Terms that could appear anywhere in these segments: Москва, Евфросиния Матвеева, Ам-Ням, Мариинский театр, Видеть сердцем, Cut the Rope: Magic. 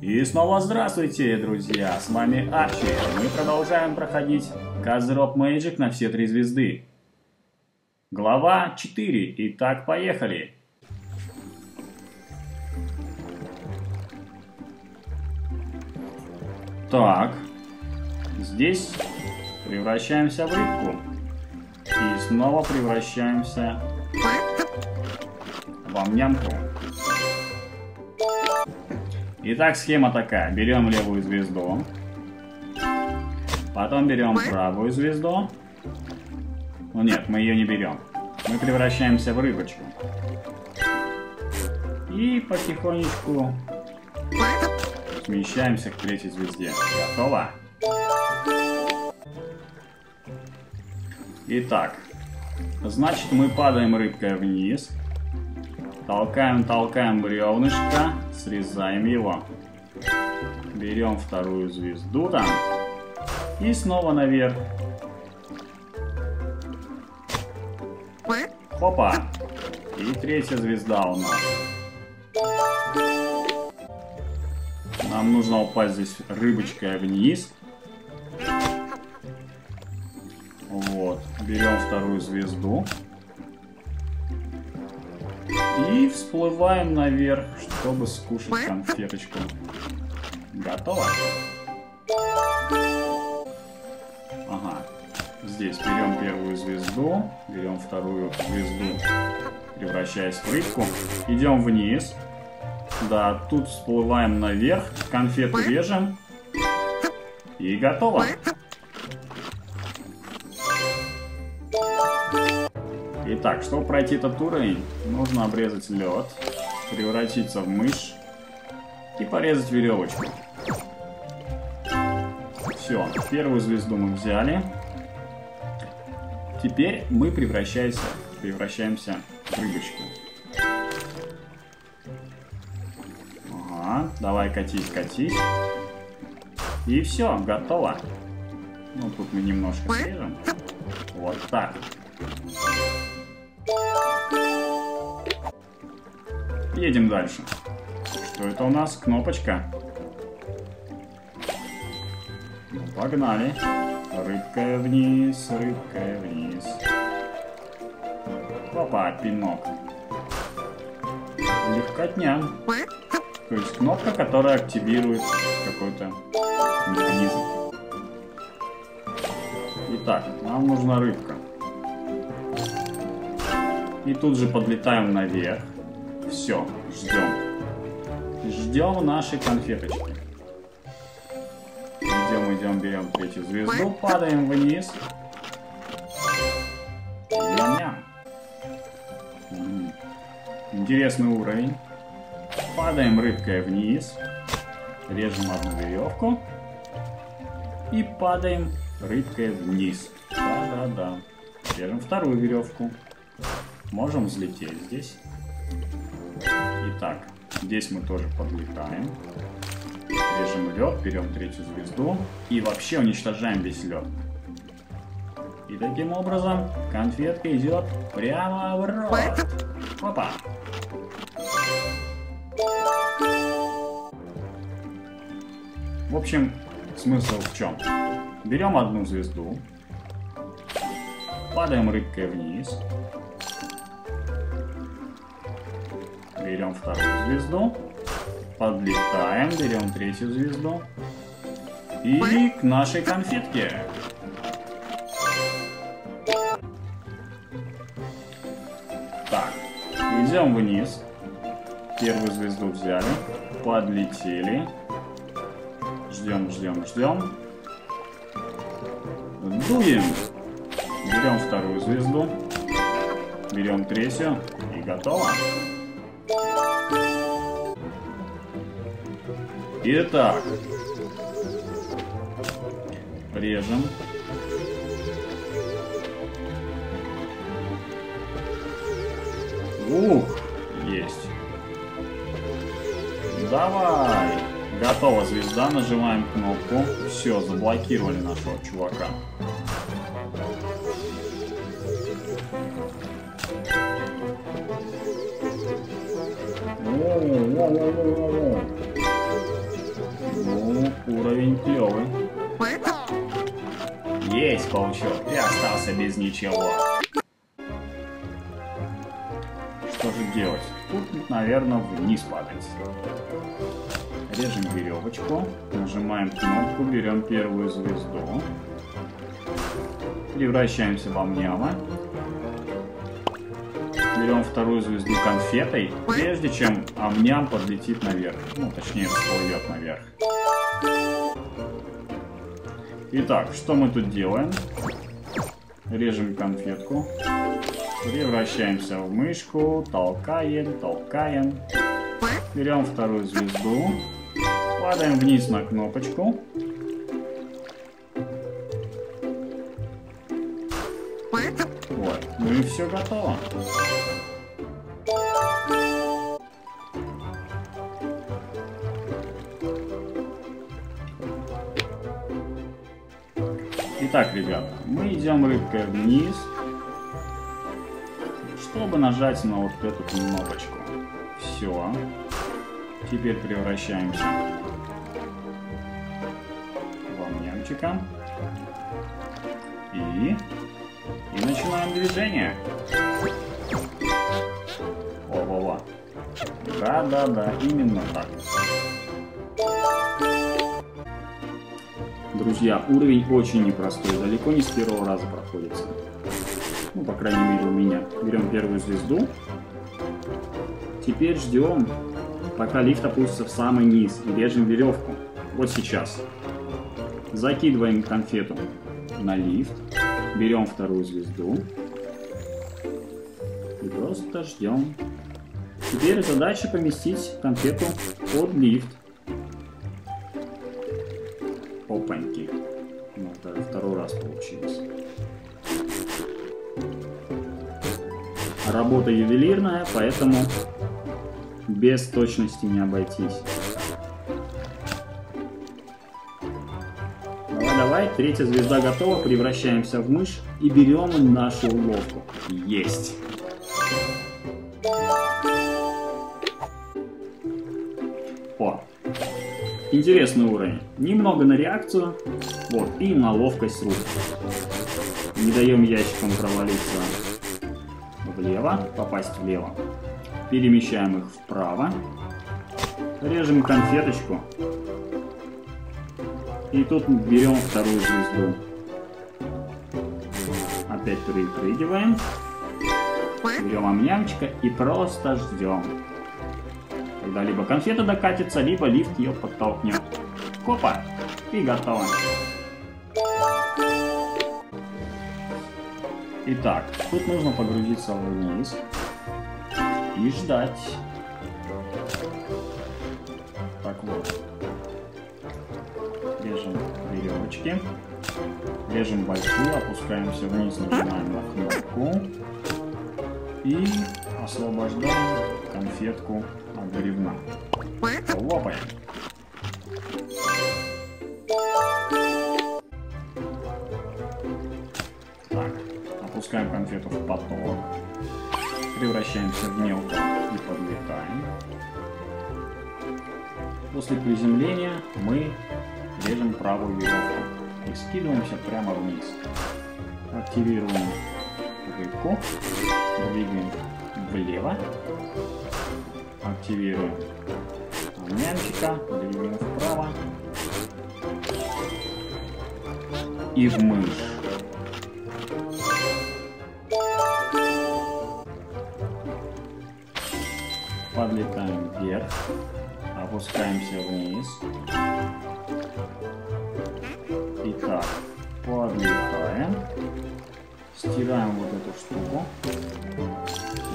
И снова здравствуйте, друзья! С вами Арчи. Мы продолжаем проходить Cut the Rope: Magic на все 3 звезды. Глава 4. Итак, поехали! Так. Здесь превращаемся в рыбку. И снова превращаемся в ам-нямку. Итак, схема такая. Берем левую звезду. Потом берем правую звезду. Ну нет, мы ее не берем. Мы превращаемся в рыбочку. И потихонечку смещаемся к третьей звезде. Готово? Итак, значит, мы падаем рыбкой вниз. Толкаем бревнышко, срезаем его. Берем вторую звезду там. И снова наверх. Опа! И третья звезда у нас. Нам нужно упасть здесь рыбочкой вниз. Вот. Берем вторую звезду. И всплываем наверх, чтобы скушать конфеточку. Готово? Ага. Здесь берем первую звезду, берем вторую звезду, превращаясь в рыбку. Идем вниз. Да, тут всплываем наверх, конфету режем. И готово. Итак, чтобы пройти этот уровень, нужно обрезать лед, превратиться в мышь и порезать веревочку. Все, первую звезду мы взяли. Теперь мы превращаемся в рыбочку. Ага, давай катись. И все, готово. Ну, тут мы немножко срежем. Вот так. Едем дальше. Что это у нас? Кнопочка. Ну, погнали. Рыбкой вниз. Опа, пинок. Легкотня. То есть кнопка, которая активирует какой-то механизм. Итак, нам нужна рыбка. И тут же подлетаем наверх. Все, ждем. Ждем наши конфеточки. Идем, берем третью звезду, падаем вниз. Ам-ням. Интересный уровень. Падаем рыбкой вниз. Режем одну веревку. И падаем рыбкой вниз. Да. Режем вторую веревку. Можем взлететь здесь. Итак, здесь мы тоже подлетаем. Режем лед, берем третью звезду и вообще уничтожаем весь лед. И таким образом конфетка идет прямо в рот. Опа! В общем, смысл в чем? Берем одну звезду, падаем рыбкой вниз, берем вторую звезду. Подлетаем, берем третью звезду. И к нашей конфетке. Так, идем вниз. Первую звезду взяли. Подлетели. Ждем. Дуем. Берем вторую звезду. Берем третью. И готово. Итак, режем. Ух, есть. Давай. Готова звезда, нажимаем кнопку. Все, заблокировали нашего чувака. Уровень клевый. Есть паучок, и остался без ничего. Что же делать? Тут, наверное, вниз падать. Режем веревочку, нажимаем кнопку, берем первую звезду. Превращаемся в Ам-Няма. Берем вторую звезду конфетой, прежде чем Ам-Ням подлетит наверх. Ну, точнее, всплывет наверх. Итак, что мы тут делаем? Режем конфетку. Превращаемся в мышку. Толкаем, толкаем. Берем вторую звезду. Падаем вниз на кнопочку. Вот, ну и все готово. Итак, ребята, мы идем рыбкой вниз, чтобы нажать на вот эту кнопочку. Все. Теперь превращаемся в Ам-Нямчика. И начинаем движение. Ого-го. Да-да-да, именно так. Друзья, уровень очень непростой, далеко не с первого раза проходится. Ну, по крайней мере, у меня. Берем первую звезду. Теперь ждем, пока лифт опустится в самый низ. И режем веревку. Вот сейчас. Закидываем конфету на лифт. Берем вторую звезду. И просто ждем. Теперь задача поместить конфету под лифт. Опаньки. Ну, это второй раз получилось. Работа ювелирная, поэтому без точности не обойтись. Давай, давай. Третья звезда готова. Превращаемся в мышь и берем нашу уловку. Есть! О! Интересный уровень. Немного на реакцию, вот, и на ловкость рук. Не даем ящикам провалиться влево, попасть влево. Перемещаем их вправо. Режем конфеточку. И тут берем вторую звезду. Опять перепрыгиваем. Берем Ам-Нямчика и просто ждем. Когда либо конфета докатится, либо лифт ее подтолкнет. Копа! И готово. Итак, тут нужно погрузиться вниз и ждать. Так вот. Режем веревочки. Режем большую, опускаемся вниз, нажимаем на кнопку. И освобождаем конфетку. Бревна. Лопаем. Так, опускаем конфету в поток. Превращаемся в мелко и подлетаем. После приземления мы режем правую веревку и скидываемся прямо вниз. Активируем рыбку. Двигаем влево. Активируем Ам-Нямчика, двигаем вправо и в мышь. Подлетаем вверх, опускаемся вниз. Итак, подлетаем, стираем вот эту штуку,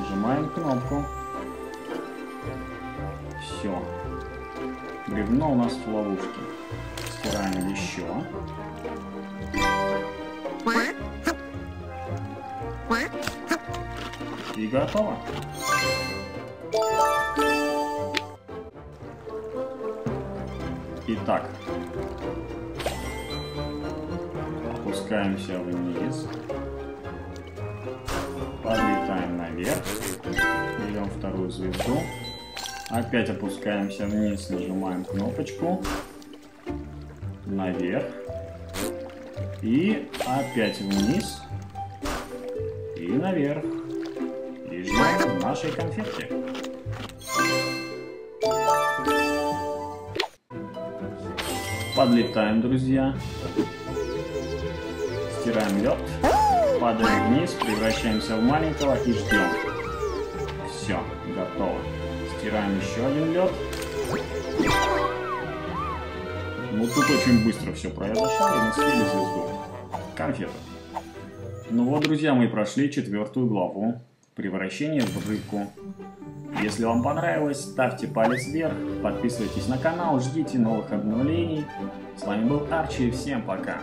нажимаем кнопку. Все. Бревно у нас в ловушке. Стираем еще. И готово. Итак. Опускаемся вниз. Подлетаем наверх. Берем вторую звезду. Опять опускаемся вниз, нажимаем кнопочку наверх и опять вниз и наверх. И ждем нашей конфетки. Подлетаем, друзья. Стираем лед. Падаем вниз, превращаемся в маленького и ждем. Все, готово. Стираем еще один лед. Ну тут очень быстро все произошло, и мы съели звезду. Конфеты. Ну вот, друзья, мы прошли 4-ю главу. Превращение в рыбку. Если вам понравилось, ставьте палец вверх, подписывайтесь на канал, ждите новых обновлений. С вами был Арчи, всем пока.